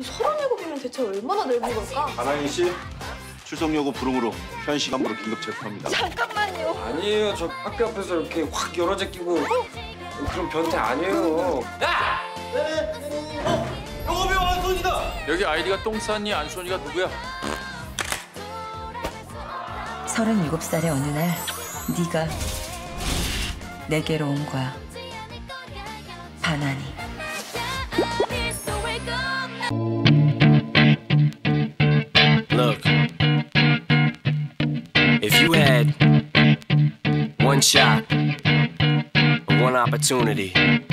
37이면 대체 얼마나 넓은 걸까? 하나인 씨, 출석 요구 불응으로 현 시간부로 긴급 체포합니다. 잠깐만요. 아니에요, 저 학교 앞에서 이렇게 확 열어 제끼고 그런 변태 아니에요. 야! 영업이 안손이다. 여기 아이디가 똥 쌌니 안손이가 누구야? 37살의 어느 날 네가 내게로 온 거야. 바나니. Look, if you had one shot, one opportunity.